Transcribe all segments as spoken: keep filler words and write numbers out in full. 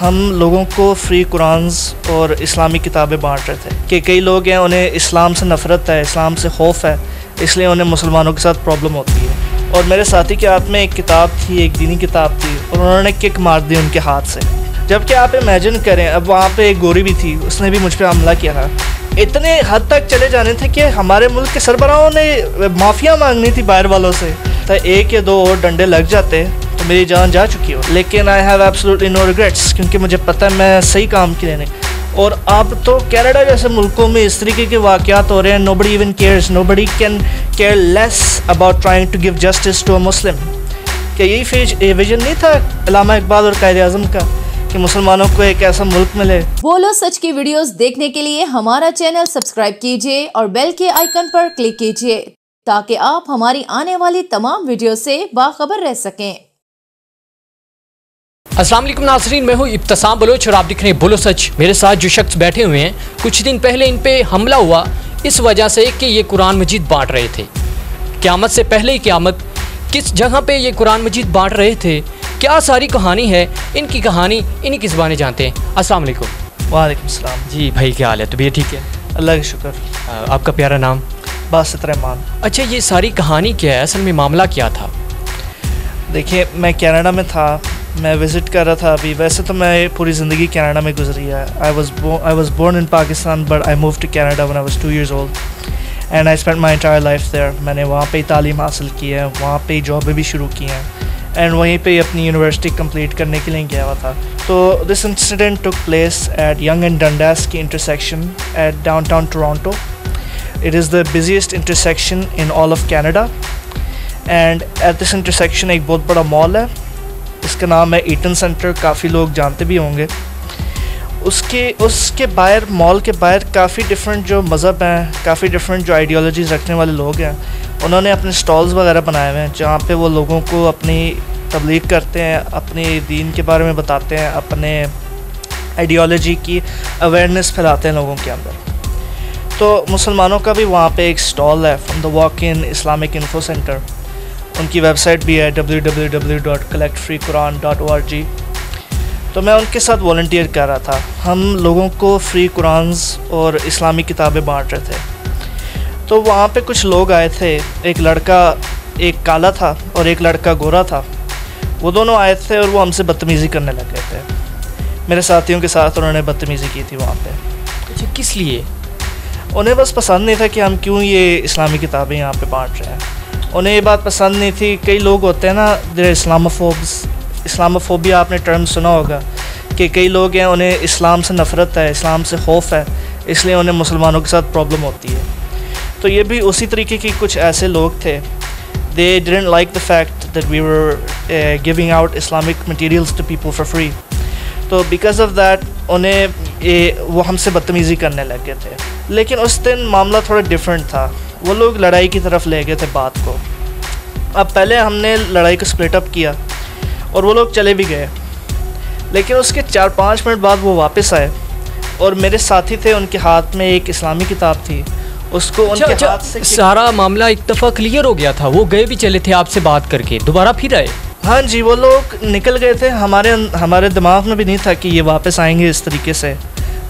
हम लोगों को फ्री कुरान्स और इस्लामी किताबें बांट रहे थे कि कई लोग हैं उन्हें इस्लाम से नफरत है, इस्लाम से खौफ है, इसलिए उन्हें मुसलमानों के साथ प्रॉब्लम होती है। और मेरे साथी के हाथ में एक किताब थी, एक दीनी किताब थी, और उन्होंने किक मार दी उनके हाथ से। जबकि आप इमेजिन करें, अब वहाँ पे एक गोरी भी थी, उसने भी मुझ पर हमला किया था। इतने हद तक चले जाने थे कि हमारे मुल्क के सरबराहों ने माफ़िया मांगनी थी बाहर वालों से। तो एक या दो और डंडे लग जाते, मेरी जान जा चुकी हो, लेकिन I have absolutely no regrets, क्योंकि मुझे पता है मैं सही काम के लेने। और अब तो कनाडा जैसे मुल्कों में इस तरीके के वाक़यात हो रहे हैं। Nobody even cares, nobody can care less about trying to give justice to a Muslim. क्या यही विजन नहीं था अल्लामा इकबाल और कायद-ए-आज़म का कि मुसलमानों को एक ऐसा मुल्क मिले? बोलो सच की वीडियोस देखने के लिए हमारा चैनल सब्सक्राइब कीजिए और बेल के आइकन पर क्लिक कीजिए ताकि आप हमारी आने वाली तमाम वीडियो से बाखबर रह सकें। अस्सलाम वालेकुम नाज़रीन, मैं हूँ इब्तसाम बलोच और आप दिख रहे हैं बोलो सच। मेरे साथ जो शख्स बैठे हुए हैं, कुछ दिन पहले इन पर हमला हुआ इस वजह से कि ये कुरान मजीद बांट रहे थे। क़यामत से पहले ही क़यामत, किस जगह पे ये कुरान मजीद बांट रहे थे, क्या सारी कहानी है, इनकी कहानी इन्हीं की ज़बानी जानते हैं। अस्सलाम वालेकुम। वालेकुम सलाम। जी भाई, क्या हाल है? तबीयत ठीक है? अल्लाह का शुक्र। आपका प्यारा नाम? बासित रहमान। अच्छा, ये सारी कहानी क्या है, असल में मामला क्या था? देखिए, मैं कनाडा में था, मैं विज़िट कर रहा था अभी। वैसे तो मैं पूरी ज़िंदगी कनाडा में गुजरी है। I was I was born in Pakistan but I move to Canada when I was two years old and I spend my entire life there. मैंने वहाँ पे ही तालीम हासिल की है, वहाँ पे ही जॉबें भी शुरू की हैं एंड वहीं पे अपनी यूनिवर्सिटी कंप्लीट करने के लिए गया हुआ था। तो this incident took place at Yonge and Dundas की intersection at downtown Toronto. It is the busiest intersection in all of Canada and at this intersection एक बहुत बड़ा मॉल है, इसका नाम है ईटन सेंटर, काफ़ी लोग जानते भी होंगे। उसके उसके बाहर, मॉल के बाहर काफ़ी डिफरेंट जो मज़हब हैं, काफ़ी डिफरेंट जो आइडियोलॉजीज़ रखने वाले लोग हैं, उन्होंने अपने स्टॉल्स वगैरह बनाए हुए हैं जहाँ पे वो लोगों को अपनी तबलीग करते हैं, अपने दीन के बारे में बताते हैं, अपने आइडियोलॉजी की अवेयरनेस फैलाते हैं लोगों के अंदर। तो मुसलमानों का भी वहाँ पर एक स्टॉल है from the walk in Islamic info centre. उनकी वेबसाइट भी है W W W dot collect free Quran dot O R G. तो मैं उनके साथ वॉलंटियर कर रहा था। हम लोगों को फ्री कुरान्स और इस्लामी किताबें बांट रहे थे। तो वहाँ पे कुछ लोग आए थे, एक लड़का, एक काला था और एक लड़का गोरा था। वो दोनों आए थे और वो हमसे बदतमीज़ी करने लगे थे। मेरे साथियों के साथ उन्होंने बदतमीज़ी की थी वहाँ पर। अच्छा, किस लिए? उन्हें बस पसंद नहीं था कि हम क्यों ये इस्लामी किताबें यहाँ पर बाँट रहे हैं। उन्हें ये बात पसंद नहीं थी। कई लोग होते हैं ना, देयर इस्लामोफोब्स, इस्लामोफोबिया आपने टर्म सुना होगा कि कई लोग हैं उन्हें इस्लाम से नफरत है, इस्लाम से खौफ है, इसलिए उन्हें मुसलमानों के साथ प्रॉब्लम होती है। तो ये भी उसी तरीके के कुछ ऐसे लोग थे। They didn't like the fact that we were giving out Islamic materials to people for free. तो बिकॉज ऑफ दैट उन्हें ये वो हमसे बदतमीज़ी करने लगे थे। लेकिन उस दिन मामला थोड़ा डिफरेंट था, वो लोग लड़ाई की तरफ ले गए थे बात को। अब पहले हमने लड़ाई को स्प्लिट अप किया और वो लोग चले भी गए, लेकिन उसके चार पाँच मिनट बाद वो वापस आए और मेरे साथी थे, उनके हाथ में एक इस्लामी किताब थी, उसको उनके अच्छा, हाथ से सारा मामला एक दफ़ा क्लियर हो गया था। वो गए भी चले थे आपसे बात करके, दोबारा फिर आए। हाँ जी, वो लोग निकल गए थे। हमारे हमारे दिमाग में भी नहीं था कि ये वापस आएंगे इस तरीके से।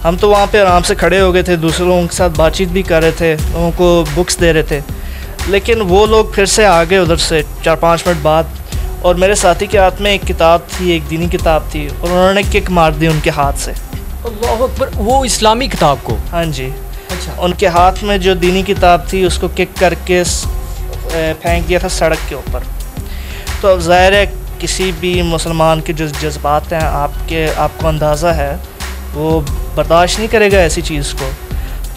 हम तो वहाँ पे आराम से खड़े हो गए थे, दूसरे लोगों के साथ बातचीत भी कर रहे थे, लोगों को बुक्स दे रहे थे, लेकिन वो लोग फिर से आ गए उधर से चार पाँच मिनट बाद। और मेरे साथी के हाथ में एक किताब थी, एक दीनी किताब थी, और उन्होंने किक मार दी उनके हाथ से। अल्लाह अकबर, वो इस्लामी किताब को? हाँ जी। अच्छा। उनके हाथ में जो दीनी किताब थी उसको किक करके फेंक दिया था सड़क के ऊपर। तो अब ज़ाहिर है किसी भी मुसलमान के जो जज्बात हैं, आपके आपको अंदाज़ा है, वो बर्दाश्त नहीं करेगा ऐसी चीज़ को।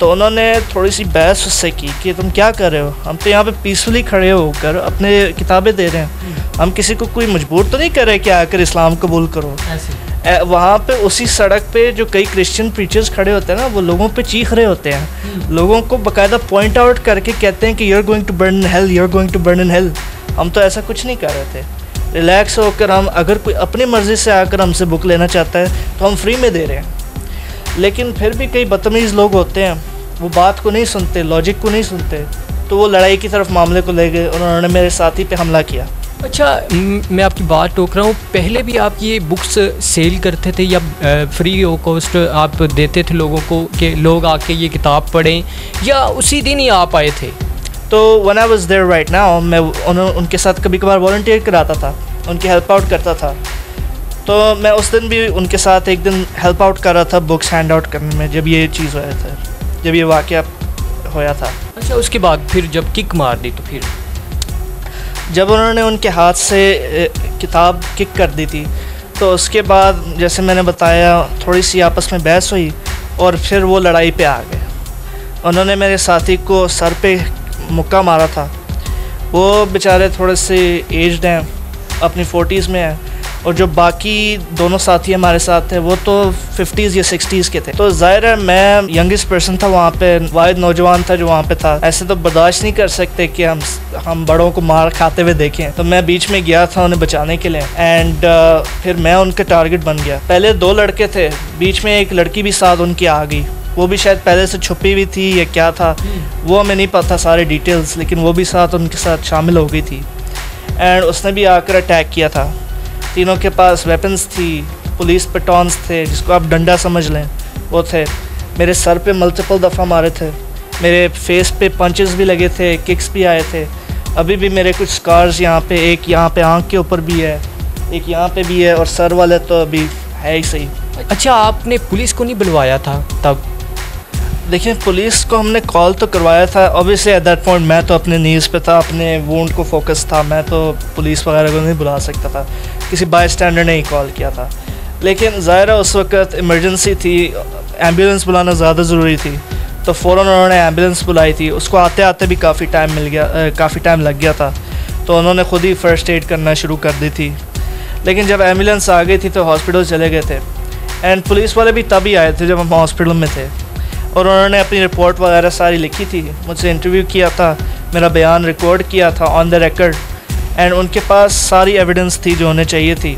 तो उन्होंने थोड़ी सी बहस उससे की कि तुम क्या कर रहे हो, हम तो यहाँ पे पीसफुली खड़े होकर अपने किताबें दे रहे हैं, हम किसी को कोई मजबूर तो नहीं कर रहे कि आकर इस्लाम कबूल करो। ऐसे वहाँ पे उसी सड़क पे जो कई क्रिश्चियन प्रीचर्स खड़े होते हैं ना, वो लोगों पे चीख रहे होते हैं, लोगों को बाकायदा पॉइंट आउट करके कहते हैं कि you are going to burn in hell, you are going to burn in hell. हम तो ऐसा कुछ नहीं कर रहे थे। रिलैक्स होकर हम, अगर कोई अपनी मर्ज़ी से आकर हमसे बुक लेना चाहता है तो हम फ्री में दे रहे हैं। लेकिन फिर भी कई बदतमीज़ लोग होते हैं, वो बात को नहीं सुनते, लॉजिक को नहीं सुनते, तो वो लड़ाई की तरफ मामले को ले गए। उन्होंने मेरे साथी पे हमला किया। अच्छा, मैं आपकी बात टोक रहा हूँ, पहले भी आप ये बुक्स सेल करते थे या फ्री ऑफ कॉस्ट आप देते थे लोगों को कि लोग आके ये किताब पढ़ें, या उसी दिन ही आप आए थे? तो when I was there right now, मैं उन, उनके साथ कभी कभार वॉलंटियर कराता था, उनकी हेल्प आउट करता था। तो मैं उस दिन भी उनके साथ एक दिन हेल्प आउट कर रहा था बुक्स हैंड आउट करने में, जब ये चीज़ हुआ था, जब ये वाक़या होया था। अच्छा, उसके बाद फिर जब किक मार दी तो फिर जब उन्होंने उनके हाथ से किताब किक कर दी थी, तो उसके बाद जैसे मैंने बताया थोड़ी सी आपस में बहस हुई और फिर वो लड़ाई पे आ गए। उन्होंने मेरे साथी को सर पे मुक्का मारा था। वो बेचारे थोड़े से एज्ड हैं, अपनी फोर्टीज़ में हैं, और जो बाकी दोनों साथी हमारे साथ थे वो तो फिफ्टीज़ या सिक्सटीज़ के थे। तो ज़ाहिर है मैं यंगेस्ट पर्सन था वहाँ पे, वाहिद नौजवान था जो वहाँ पे था। ऐसे तो बर्दाश्त नहीं कर सकते कि हम हम बड़ों को मार खाते हुए देखें। तो मैं बीच में गया था उन्हें बचाने के लिए, एंड uh, फिर मैं उनका टारगेट बन गया। पहले दो लड़के थे, बीच में एक लड़की भी साथ उनकी आ गई, वो भी शायद पहले से छुपी हुई थी या क्या था, वो हमें नहीं पता सारे डिटेल्स, लेकिन वो भी साथ उनके साथ शामिल हो गई थी। एंड उसने भी आकर अटैक किया था। तीनों के पास वेपन्स थी, पुलिस पेटॉन्स थे जिसको आप डंडा समझ लें, वो थे। मेरे सर पे मल्टीपल दफ़ा मारे थे, मेरे फेस पे पंचेस भी लगे थे, किक्स भी आए थे। अभी भी मेरे कुछ स्कार्स यहाँ पे, एक यहाँ पे आँख के ऊपर भी है, एक यहाँ पे भी है, और सर वाले तो अभी है ही सही। अच्छा, आपने पुलिस को नहीं बुलवाया था तब? देखिए, पुलिस को हमने कॉल तो करवाया था। ऑब्वियसली एट दैट पॉइंट मैं तो अपने नीज़ पे था, अपने वूंड को फोकस था, मैं तो पुलिस वगैरह को नहीं बुला सकता था, किसी बाय स्टैंडर ने ही कॉल किया था। लेकिन ज़ाहिर है उस वक्त इमरजेंसी थी, एम्बुलेंस बुलाना ज़्यादा ज़रूरी थी, तो फ़ौरन उन्होंने एम्बुलेंस बुलाई थी। उसको आते आते भी काफ़ी टाइम मिल गया, काफ़ी टाइम लग गया था, तो उन्होंने ख़ुद ही फ़र्स्ट एड करना शुरू कर दी थी। लेकिन जब एम्बुलेंस आ गई थी तो हॉस्पिटल चले गए थे, एंड पुलिस वाले भी तभी आए थे जब हम हॉस्पिटल में थे, और उन्होंने अपनी रिपोर्ट वगैरह सारी लिखी थी, मुझसे इंटरव्यू किया था, मेरा बयान रिकॉर्ड किया था ऑन द रिकॉर्ड, एंड उनके पास सारी एविडेंस थी जो उन्हें चाहिए थी।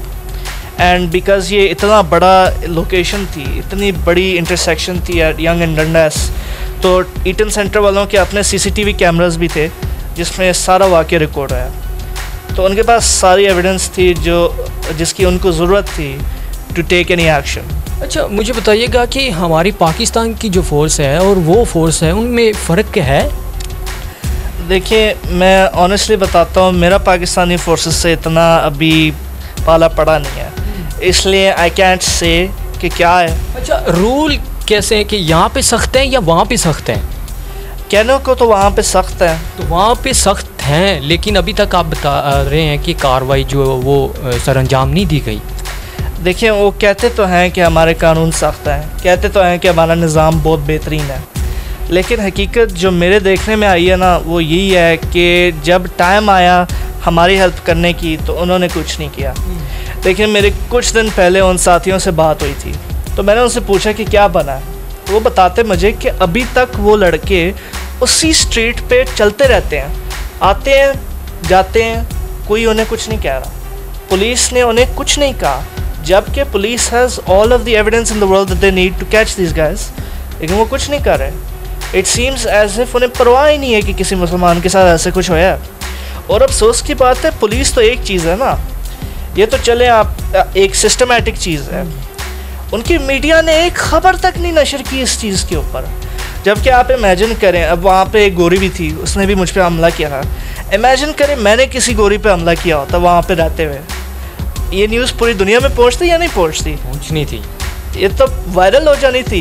एंड बिकॉज़ ये इतना बड़ा लोकेशन थी, इतनी बड़ी इंटरसेक्शन थी एट यंग एंड डंडस, तो ईटन सेंटर वालों के अपने सीसीटीवी कैमरास भी थे जिसमें सारा वाक़या रिकॉर्ड आया। तो उनके पास सारी एविडेंस थी जो जिसकी उनको ज़रूरत थी टू टेक एनी एक्शन। अच्छा, मुझे बताइएगा कि हमारी पाकिस्तान की जो फ़ोर्स है और वो फ़ोर्स है, उनमें फ़र्क क्या है? देखिए, मैं ऑनेस्टली बताता हूँ, मेरा पाकिस्तानी फोर्सेस से इतना अभी पाला पड़ा नहीं है, इसलिए आई कैंट से कि क्या है। अच्छा, रूल कैसे हैं कि यहाँ पे सख्त हैं या वहाँ पे सख्त हैं? कहने को तो वहाँ पे सख्त हैं, तो वहाँ पे सख्त हैं, लेकिन अभी तक आप बता रहे हैं कि कार्रवाई जो वो सर अंजाम नहीं दी गई। देखिए, वो कहते तो हैं कि हमारे कानून सख्त हैं, कहते तो हैं कि हमारा निज़ाम बहुत बेहतरीन है, लेकिन हकीकत जो मेरे देखने में आई है ना, वो यही है कि जब टाइम आया हमारी हेल्प करने की तो उन्होंने कुछ नहीं किया। लेकिन मेरे कुछ दिन पहले उन साथियों से बात हुई थी, तो मैंने उनसे पूछा कि क्या बना है, तो वो बताते मुझे कि अभी तक वो लड़के उसी स्ट्रीट पर चलते रहते हैं, आते हैं जाते हैं, कोई उन्हें कुछ नहीं कह रहा, पुलिस ने उन्हें कुछ नहीं कहा, जबकि police has all of the evidence in the world that they need to catch this guys, लेकिन वो कुछ नहीं कर रहे। इट सीम्स एज इफ उन्हें परवाह ही नहीं है कि किसी मुसलमान के साथ ऐसे कुछ होया। और अफसोस की बात है, पुलिस तो एक चीज़ है ना, ये तो चले आप एक सिस्टमेटिक चीज़ है, उनकी मीडिया ने एक ख़बर तक नहीं नशर की इस चीज़ के ऊपर। जबकि आप इमेजिन करें, अब वहाँ पे एक गोरी भी थी, उसने भी मुझ पर हमला किया था। इमेजिन करें मैंने किसी गोरी पर हमला किया होता वहाँ पर रहते हुए, ये न्यूज़ पूरी दुनिया में पहुंचती या नहीं पहुंचती? पहुंचनी थी, ये तो वायरल हो जानी थी,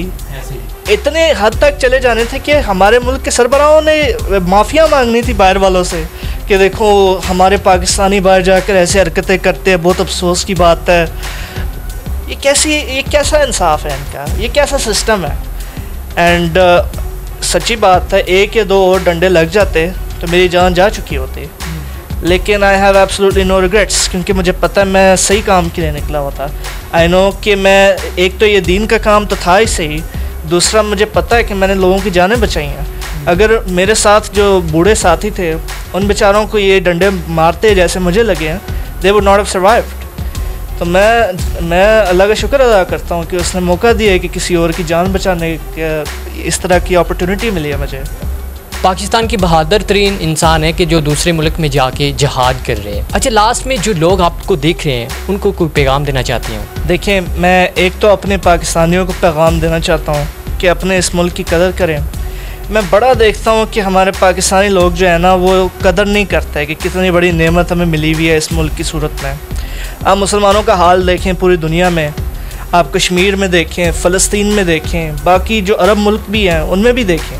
इतने हद तक चले जाने थे कि हमारे मुल्क के सरबराहों ने माफ़िया मांगनी थी बाहर वालों से कि देखो हमारे पाकिस्तानी बाहर जाकर ऐसे हरकतें करते हैं, बहुत अफसोस की बात है। ये कैसी ये कैसा इंसाफ है इनका, ये कैसा सिस्टम है? एंड uh, सच्ची बात है, एक या दो और डंडे लग जाते तो मेरी जान जा चुकी होती, लेकिन I have absolutely no regrets, क्योंकि मुझे पता है मैं सही काम के लिए निकला हुआ था। आई नो कि मैं, एक तो ये दीन का काम तो था ही सही, दूसरा मुझे पता है कि मैंने लोगों की जानें बचाई हैं। अगर मेरे साथ जो बूढ़े साथी थे उन बेचारों को ये डंडे मारते जैसे मुझे लगे हैं, they would not have survived. तो मैं मैं अल्लाह का शुक्र अदा करता हूँ कि उसने मौका दिया है कि किसी और की जान बचाने की इस तरह की अपॉर्चुनिटी मिली है मुझे। पाकिस्तान की बहादुर तरीन इंसान है कि जो दूसरे मुल्क में जाके जिहाद कर रहे हैं। अच्छा, लास्ट में जो लोग आपको देख रहे हैं उनको कोई पैगाम देना चाहती हूँ? देखिए, मैं एक तो अपने पाकिस्तानियों को पैगाम देना चाहता हूँ कि अपने इस मुल्क की कदर करें। मैं बड़ा देखता हूँ कि हमारे पाकिस्तानी लोग जो है ना वो कदर नहीं करते कि कितनी बड़ी नेमत हमें मिली हुई है इस मुल्क की सूरत में। आप मुसलमानों का हाल देखें पूरी दुनिया में, आप कश्मीर में देखें, फ़लस्तीन में देखें, बाकी जो अरब मुल्क भी हैं उनमें भी देखें,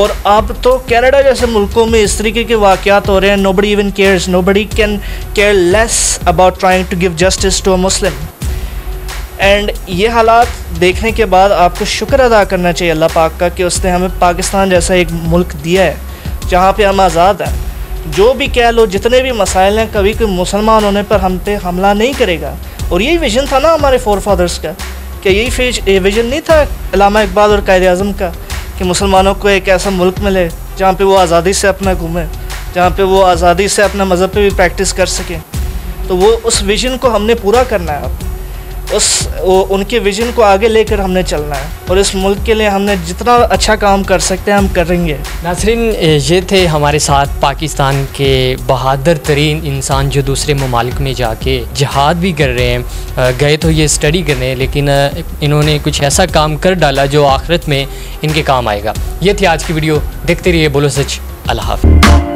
और आप तो कनाडा जैसे मुल्कों में इस तरीके के वाक़यात हो रहे हैं। Nobody even cares, nobody can care less about trying to give justice to a Muslim. And ये हालात देखने के बाद आपको शुक्र अदा करना चाहिए अल्लाह पाक का कि उसने हमें पाकिस्तान जैसा एक मुल्क दिया है जहाँ पे हम आज़ाद हैं। जो भी कह लो, जितने भी मसाइल हैं, कभी कोई मुसलमान होने पर हम पे हमला नहीं करेगा। और यही विजन था ना हमारे फोर फादर्स का, कि यही विजन नहीं था अल्लामा इकबाल और कायद-ए-आज़म का कि मुसलमानों को एक ऐसा मुल्क मिले जहाँ पर वो आज़ादी से अपना घूमें, जहाँ पर वो आज़ादी से अपना मज़हब पर भी प्रैक्टिस कर सकें। तो वो उस विजन को हमने पूरा करना है, उस उनके विज़न को आगे लेकर हमने चलना है, और इस मुल्क के लिए हमने जितना अच्छा काम कर सकते हैं हम करेंगे। नाज़रीन, ये थे हमारे साथ पाकिस्तान के बहादुर तरीन इंसान जो दूसरे ममालिक में जाके जिहाद भी कर रहे हैं। गए तो ये स्टडी करने, लेकिन इन्होंने कुछ ऐसा काम कर डाला जो आखिरत में इनके काम आएगा। ये थी आज की वीडियो, देखते रहिए बोलो सच। अल्लाह हाफ़िज़।